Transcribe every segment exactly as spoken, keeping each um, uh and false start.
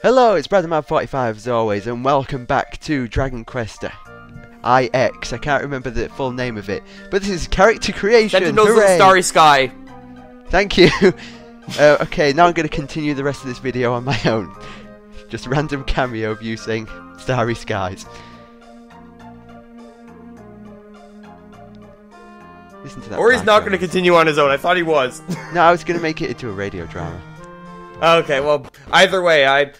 Hello, it's Brad the Mad forty-five as always, and welcome back to Dragon Quest nine. I can't remember the full name of it, but this is character creation. Sentinels of the Starry Sky. Thank you. uh, okay, now I'm going to continue the rest of this video on my own. Just random cameo of you saying Starry Skies. Listen to that. Or he's not going to continue on his own. I thought he was. No, I was going to make it into a radio drama. Okay, well, either way, I.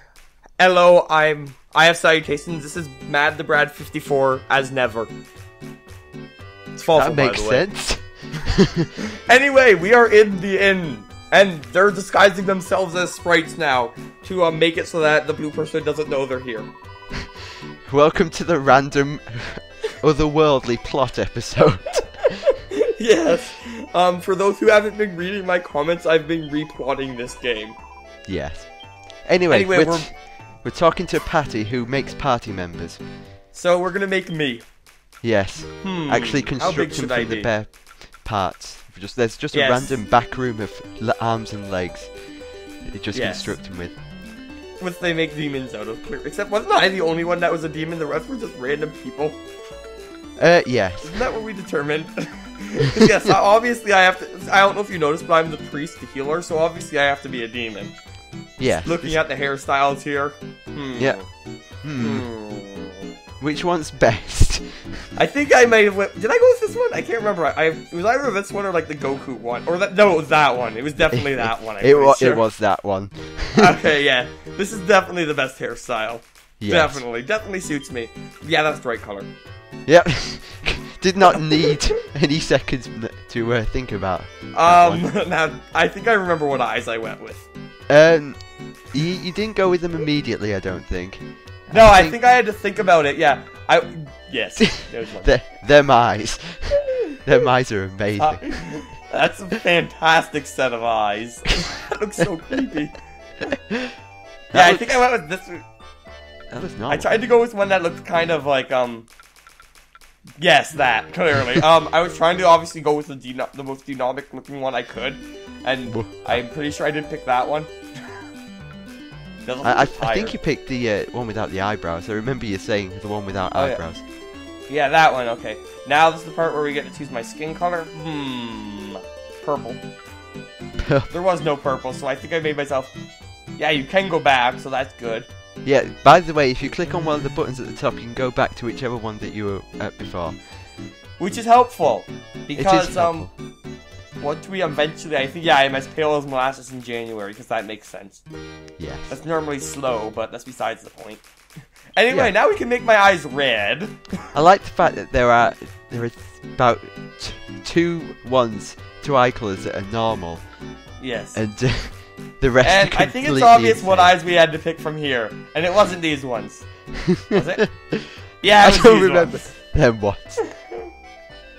Hello, I'm... I have salutations, this is Mad the Brad fifty-four, as never. It's Fawful, by the way. That makes sense. Anyway, we are in the inn, and they're disguising themselves as sprites now, to uh, make it so that the blue person doesn't know they're here. Welcome to the random otherworldly plot episode. Yes. Um, for those who haven't been reading my comments, I've been replotting this game. Yes. Anyway, anyway we're... We're talking to Patty, who makes party members. So we're gonna make me. Yes. Hmm. Actually, construct him from I the be? bare parts. Just there's just yes. a random back room of l arms and legs. They just yes. construct him with. Which they make demons out of. Clear. Except wasn't I the only one that was a demon? The rest were just random people. Uh, yes. Isn't that what we determined? Yes. Obviously, I have to. I don't know if you noticed, but I'm the priest, the healer. So obviously, I have to be a demon. Yeah. Looking at the hairstyles here. Hmm. Yeah. Hmm. hmm. Which one's best? I think I might have went... Did I go with this one? I can't remember. I, I It was either this one or like the Goku one. Or that... No, it was that one. It was definitely that one. I it, was, sure. it was that one. Okay, yeah. This is definitely the best hairstyle. Yes. Definitely. Definitely suits me. Yeah, that's the right color. Yep. Did not need any seconds to uh, think about. Um, now, I think I remember what eyes I went with. Um, you, you didn't go with them immediately, I don't think. No, I think, I, think I had to think about it. Yeah, I yes. the, them eyes, them eyes are amazing. Uh, that's a fantastic set of eyes. That looks so creepy. That yeah, looks, I think I went with this. One. That was not. I tried to go with one that looked kind of like um. Yes, that clearly. um, I was trying to obviously go with the deno the most dynamic looking one I could, and I'm pretty sure I didn't pick that one. I, I, I think you picked the uh, one without the eyebrows. I remember you saying the one without oh, eyebrows. Yeah. yeah, that one. Okay. Now this is the part where we get to choose my skin color. Hmm, purple. There was no purple, so I think I made myself. Yeah, you can go back, so that's good. Yeah, by the way, if you click on one of the buttons at the top, you can go back to whichever one that you were at before. Which is helpful, because, it is helpful. um, once we eventually, I think, yeah, I'm as pale as molasses in January, because that makes sense. Yeah. That's normally slow, but that's besides the point. Anyway, yeah. Now we can make my eyes red. I like the fact that there are, there are about t two ones, two eye colours that are normal. Yes. And... Uh, The rest and I think it's obvious what eyes we had to pick from here, and it wasn't these ones, was it? Yeah, it was I don't these remember ones. them ones.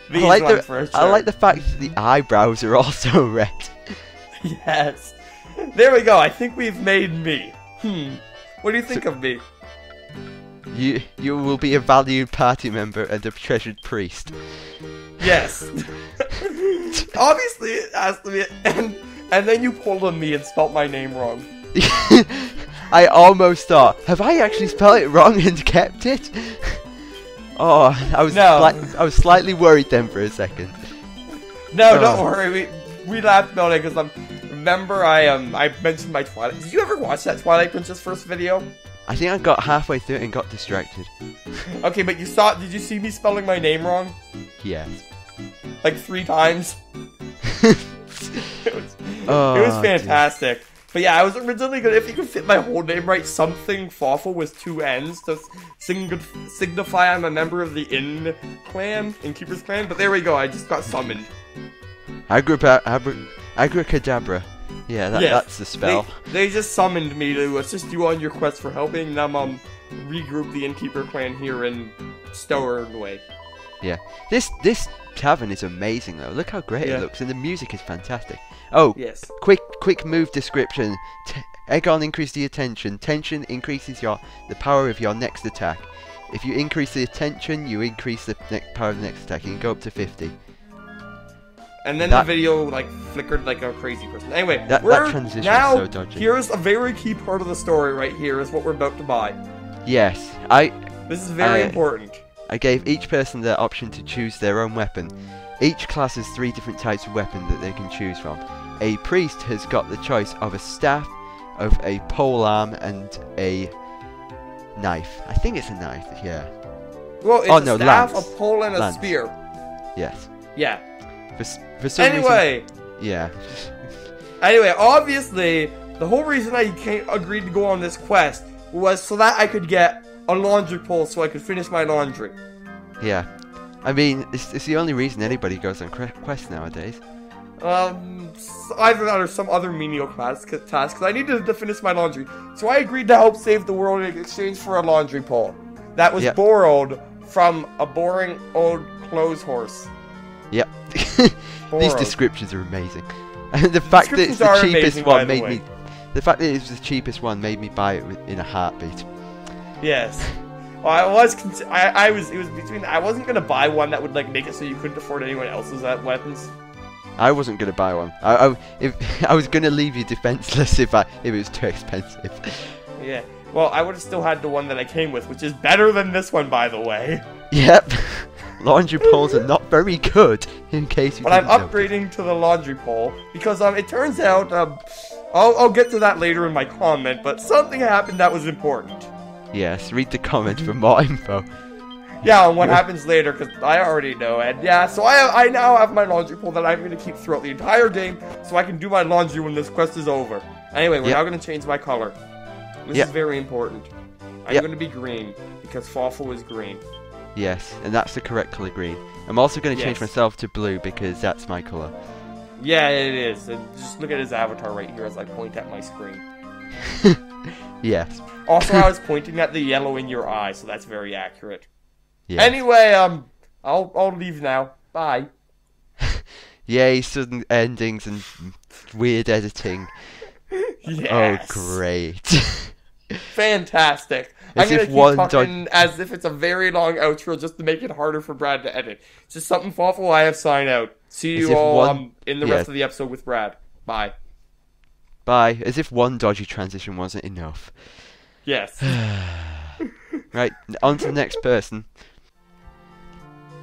these I like ones the for sure. I like the fact that the eyebrows are also red. Yes, there we go. I think we've made me. Hmm. What do you think so, of me? You you will be a valued party member and a treasured priest. Yes. Obviously, it has to be. And, And then you pulled on me and spelt my name wrong. I almost thought, have I actually spelled it wrong and kept it? Oh, I was no. I was slightly worried then for a second. No, oh. Don't worry. We we laughed about it because I'm. Remember, I um I mentioned my Twilight. Did you ever watch that Twilight Princess first video? I think I got halfway through it and got distracted. Okay, but you saw? Did you see me spelling my name wrong? Yes. Like three times. It was, oh, it was fantastic. Dude. But yeah, I was originally gonna, if you could fit my whole name right, something Fawful with two N's to sing signify I'm a member of the Inn clan, Innkeeper's clan, but there we go, I just got summoned. Agricadabra. Agricadabra. Yeah, that, yes, that's the spell. They, they just summoned me to assist you on your quest for helping them um, regroup the Innkeeper clan here in Stornoway. Yeah. This, this tavern is amazing though. Look how great yeah. it looks, and the music is fantastic. Oh, yes. Quick, quick move description. T Egon increases the attention. Tension increases your the power of your next attack. If you increase the attention, you increase the ne power of the next attack. You can go up to fifty. And then that, the video like flickered like a crazy person. Anyway, that, we're that transition now, is so dodgy. Here's a very key part of the story right here is what we're about to buy. Yes, I... This is very I, important. I gave each person the option to choose their own weapon. Each class has three different types of weapon that they can choose from. A priest has got the choice of a staff, of a pole arm, and a knife. I think it's a knife, yeah. Well, it's oh, no, a staff, lance. a pole, and a lance. spear. Yes. Yeah. For, for some anyway. Reason, yeah. Anyway, obviously, the whole reason I came, agreed to go on this quest was so that I could get a laundry pole so I could finish my laundry. Yeah. I mean, it's, it's the only reason anybody goes on quests nowadays. Um, either that or some other menial task, because I needed to finish my laundry. So I agreed to help save the world in exchange for a laundry pole that was yep. borrowed from a boring old clothes horse. Yep. These descriptions are amazing. And the fact that it's the cheapest one made me... The fact that it was the cheapest one made me buy it in a heartbeat. Yes. Well, I was, I, I was, it was between, I wasn't going to buy one that would, like, make it so you couldn't afford anyone else's weapons. I wasn't going to buy one. I, I, if, I was going to leave you defenseless if, I, if it was too expensive. Yeah. Well, I would have still had the one that I came with, which is better than this one, by the way. Yep. Laundry poles are not very good, in case you But I'm upgrading know. to the laundry pole, because um, it turns out, um, I'll, I'll get to that later in my comment, but something happened that was important. Yes, read the comment for more info. Yeah, on what happens later, because I already know, and yeah, so I I now have my laundry pole that I'm going to keep throughout the entire game, so I can do my laundry when this quest is over. Anyway, we're yep. now going to change my color. This yep. is very important. I'm yep. going to be green, because Fawful is green. Yes, and that's the correct color green. I'm also going to yes. change myself to blue, because that's my color. Yeah, it is. And just look at his avatar right here as I point at my screen. Yes. Also, I was pointing at the yellow in your eye, so that's very accurate. Yeah. Anyway, um, I'll I'll leave now. Bye. Yay! Sudden endings and weird editing. Yes. Oh, great. Fantastic. As I'm gonna keep one talking as if it's a very long outro, just to make it harder for Brad to edit. It's just something awful. I have signed out. See you all one... um, in the yeah. rest of the episode with Brad. Bye. Bye. As if one dodgy transition wasn't enough. Yes. Right, on to the next person.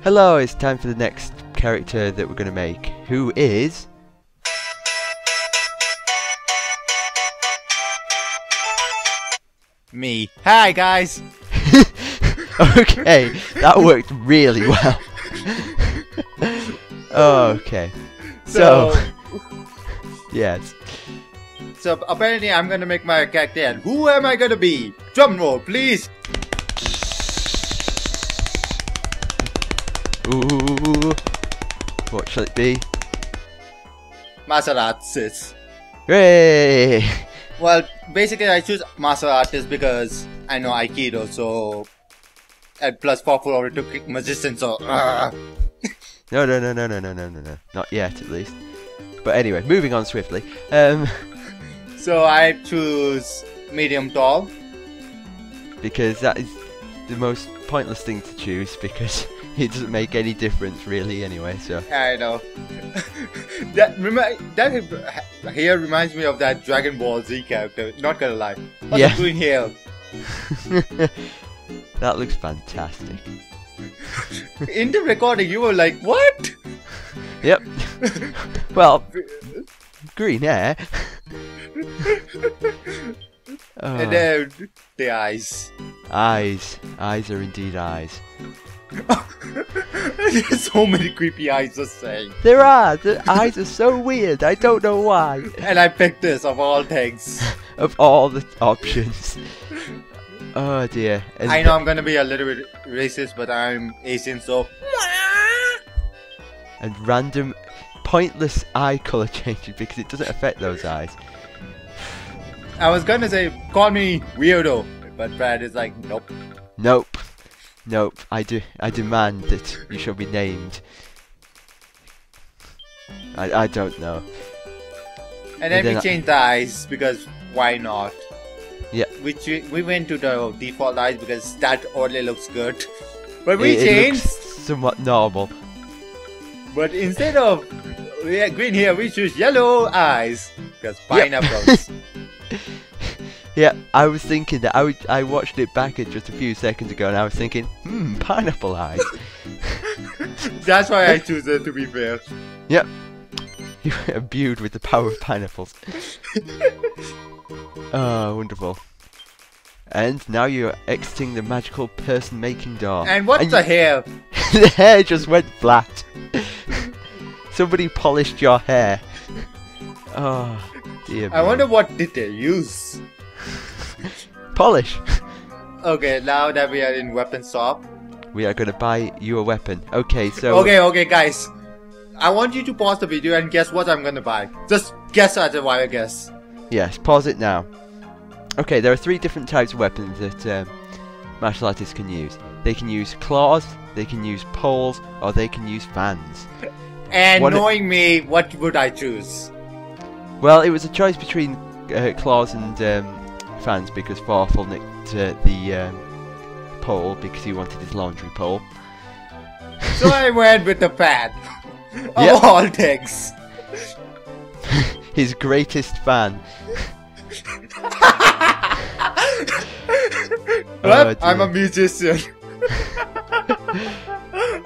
Hello, it's time for the next character that we're going to make, who is... me. Hi, guys! Okay, that worked really well. Okay. So... yes. So apparently I'm going to make my character, and who am I going to be? Drum roll, please! Ooh, what shall it be? Martial artist. Hooray! Well, basically I choose martial artist because I know Aikido, so... And plus Fawful already took Magician, so... Uh. no, no, no, no, no, no, no, no, no. Not yet, at least. But anyway, moving on swiftly. Um... So I choose medium tall. Because that is the most pointless thing to choose, because it doesn't make any difference really anyway, so... I know. that remi that hair reminds me of that Dragon Ball Z character, not gonna lie. What's yeah. green hair? That looks fantastic. In the recording you were like, what? Yep. Well... green hair. Oh. And then the eyes. Eyes. Eyes are indeed eyes. There's so many creepy eyes, just saying. There are. The eyes are so weird. I don't know why. And I picked this of all things. Of all the options. Oh dear. As I know I'm going to be a little bit racist, but I'm Asian, so... And random... pointless eye colour changes because it doesn't affect those eyes. I was gonna say, call me weirdo, but Brad is like, nope. Nope. Nope. I do. I demand that you shall be named. I, I don't know. And then, and then we I... changed the eyes because why not? Yeah. Which we, we went to the default eyes because that only looks good. But we it, changed. It looks somewhat normal. But instead of we are green here, we choose yellow eyes. Because pineapples. Yep. Yeah, I was thinking that. I, would, I watched it back just a few seconds ago and I was thinking, hmm, pineapple eyes. That's why I choose it, to be fair. Yep. You were imbued with the power of pineapples. Oh, wonderful. And now you're exiting the magical person-making door. And what's and the hair? The hair just went flat. Somebody polished your hair. Oh, dear I man. Wonder what did they use? Polish. Okay, now that we are in weapon shop, we are going to buy you a weapon. Okay, so... Okay, okay, guys. I want you to pause the video and guess what I'm going to buy. Just guess at a wild guess. Yes, pause it now. Okay, there are three different types of weapons that um, martial artists can use. They can use claws, they can use poles, or they can use fans. And what knowing me, what would I choose? Well, it was a choice between uh, claws and um, fans because Fawful nicked uh, the um, pole because he wanted his laundry pole. So I went with the fan. Of yep. all things. His greatest fan. Oh, I'm a musician.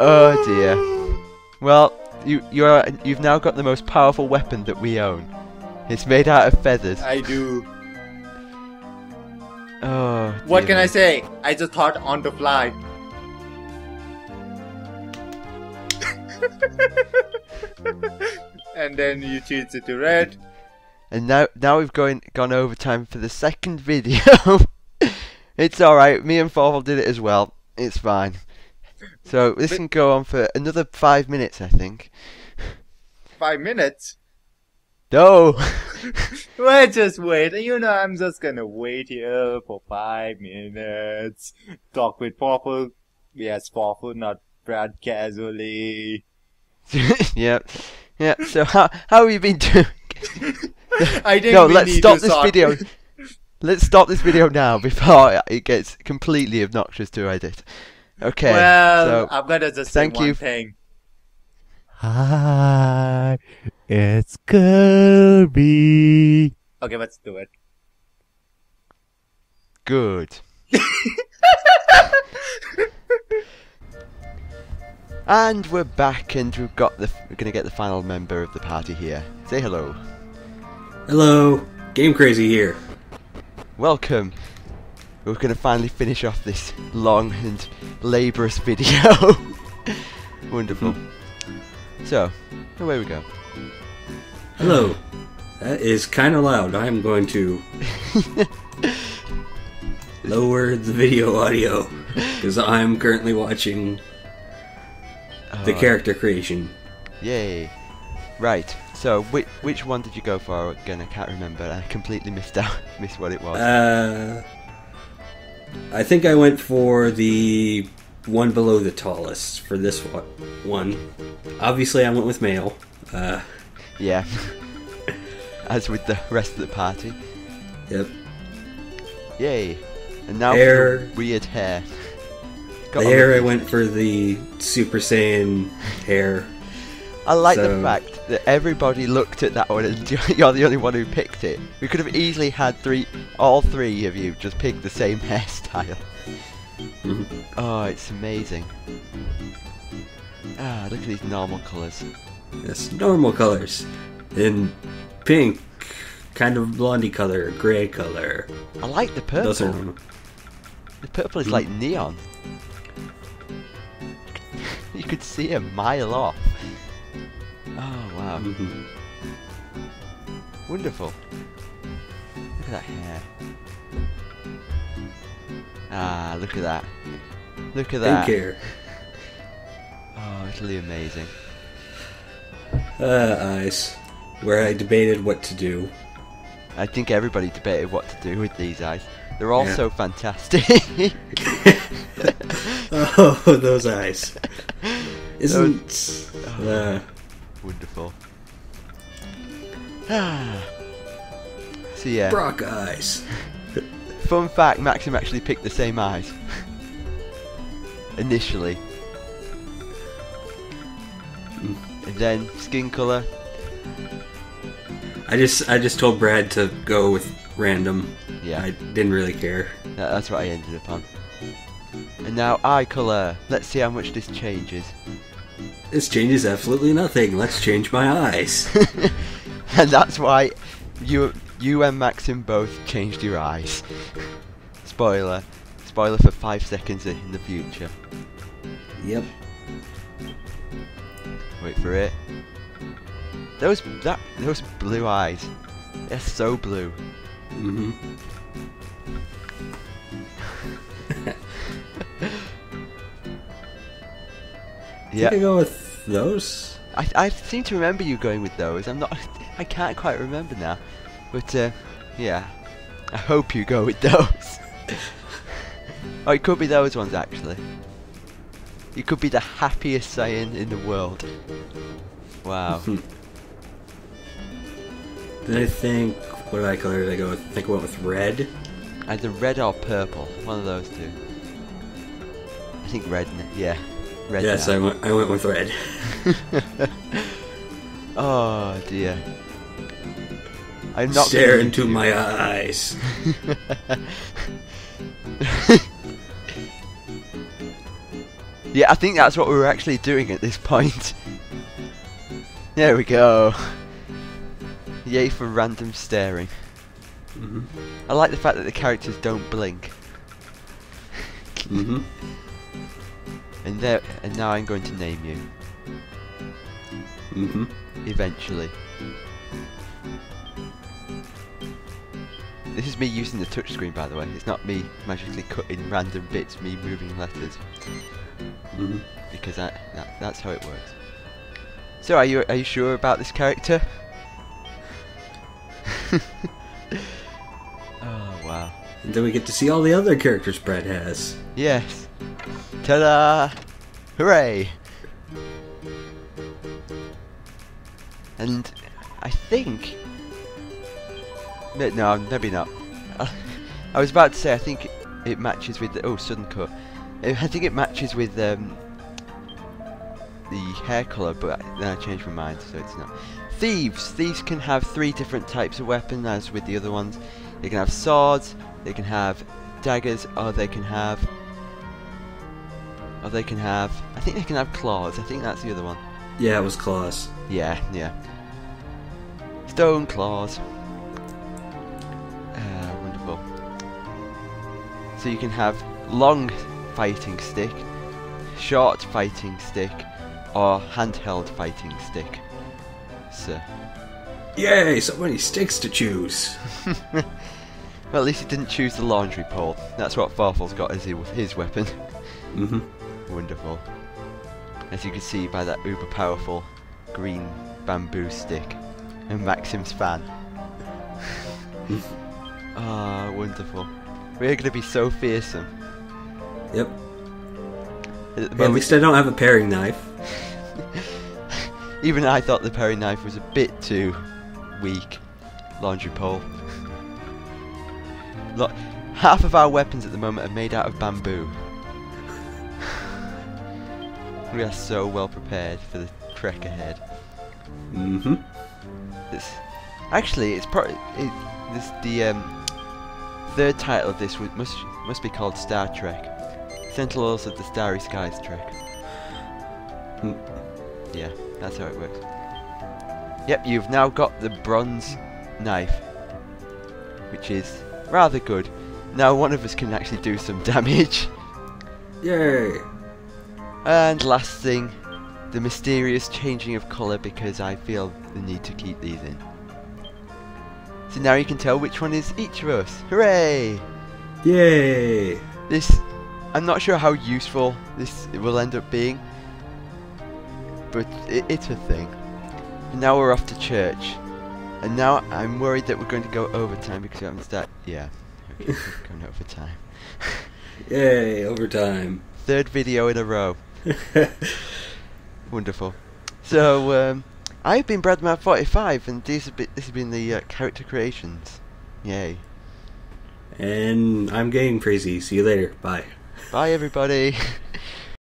Oh dear. Well, you you are you've now got the most powerful weapon that we own. It's made out of feathers. I do. Oh. What can I say? I just thought on the fly. And then you change it to red. And now now we've going gone over time for the second video. It's alright, me and Fawful did it as well. It's fine. So this but, can go on for another five minutes, I think. Five minutes? No! Well, just wait. You know, I'm just gonna wait here for five minutes. Talk with Fawful. Yes, Fawful, not Brad casually. Yep. Yeah, so how, how have you been doing? I didn't no, let's stop this song. video. Let's stop this video now before it gets completely obnoxious to edit. Okay. Well, so I'm gonna just thank say you. One thing. Hi, it's Kirby. Okay, let's do it. Good. And we're back, and we've got the. We're gonna get the final member of the party here. Say hello. Hello, Game Crazy here. Welcome. We're going to finally finish off this long and laborious video. Wonderful. Mm-hmm. So, away we go. Hello. That is kind of loud. I'm going to lower the video audio because I'm currently watching oh. the character creation. Yay. Right. So, which, which one did you go for again? I can't remember. I completely missed out, missed what it was. Uh, I think I went for the one below the tallest for this one. Obviously, I went with male. Uh, yeah. As with the rest of the party. Yep. Yay. And now hair, for weird hair. Got the hair, I went for the Super Saiyan hair. I like so. the fact that everybody looked at that one and you're the only one who picked it. We could have easily had three, all three of you just pick the same hairstyle. Mm-hmm. Oh, it's amazing. Ah, look at these normal colours. Yes, normal colours. In pink, kind of blondie colour, grey colour. I like the purple. Those are... The purple is mm. like neon. You could see a mile off. Oh wow! Mm-hmm. Wonderful. Look at that hair. Ah, look at that. Look at that. Pink hair. Oh, utterly amazing. Uh, eyes. Where I debated what to do. I think everybody debated what to do with these eyes. They're all yeah. so fantastic. Oh, those eyes. Isn't those... Oh. Uh, wonderful. Ah. So yeah. Brock eyes. Fun fact, Maxim actually picked the same eyes. Initially. Mm. And then skin colour. I just I just told Brad to go with random. Yeah. I didn't really care. Yeah, that's what I ended up on. And now eye colour. Let's see how much this changes. This changes absolutely nothing. Let's change my eyes. And that's why you you and Maxim both changed your eyes. Spoiler. Spoiler for five seconds in the future. Yep. Wait for it. Those that those blue eyes. They're so blue. Mm-hmm. Yeah. Did I go with those? I I seem to remember you going with those. I'm not. I can't quite remember now. But uh, yeah. I hope you go with those. Oh, it could be those ones actually. You could be the happiest Saiyan in the world. Wow. Did I think... What eye color did I go with? I think I went with red. Either red or purple. One of those two. I think red. Yeah. Red. Yes, I went, I went with red. Oh, dear. I'm not Stare into my you. eyes. Yeah, I think that's what we were actually doing at this point. There we go. Yay for random staring. Mm-hmm. I like the fact that the characters don't blink. Mm-hmm. And there, and now I'm going to name you. Mm-hmm. Eventually. This is me using the touchscreen, by the way. It's not me magically cutting random bits, me moving letters. Mm-hmm. Because that, that that's how it works. So are you are you sure about this character? Oh wow. And then we get to see all the other characters Brad has. Yes. Ta-da! Hooray! And I think no, maybe not. I was about to say I think it matches with the oh sudden cut. I think it matches with um, the hair colour, but then I changed my mind, so it's not. Thieves! Thieves can have three different types of weapon, as with the other ones. They can have swords, they can have daggers, or they can have... Or they can have... I think they can have claws, I think that's the other one. Yeah, it was claws. Yeah, yeah. Stone claws. Uh, wonderful. So you can have long... fighting stick, short fighting stick, or handheld fighting stick. So, yay! So many sticks to choose. Well, at least he didn't choose the laundry pole. That's what Fawful's got as his weapon. Mhm. Wonderful. As you can see by that uber powerful green bamboo stick and Maxim's fan. Ah, oh, wonderful. We're going to be so fearsome. Yep. At, at least I don't have a paring knife. Even I thought the paring knife was a bit too weak. Laundry pole. Look, half of our weapons at the moment are made out of bamboo. We are so well prepared for the trek ahead. Mm-hmm. It's, actually, it's probably it, this the um, third title of this would, must must be called Star Trek. Sentinels of the Starry Skies Trek. Mm. Yeah, that's how it works. Yep, you've now got the bronze knife, which is rather good. Now one of us can actually do some damage. Yay! And last thing, the mysterious changing of colour, because I feel the need to keep these in. So now you can tell which one is each of us. Hooray! Yay! This... I'm not sure how useful this will end up being, but it, it's a thing. And now we're off to church, and now I'm worried that we're going to go overtime because we haven't started. Yeah, okay, we're going overtime. Yay, overtime! Third video in a row. Wonderful. So um, I've been Brad the Mad forty-five, and these have been, this has been the uh, character creations. Yay! And I'm Game Crazy. See you later. Bye. Bye everybody!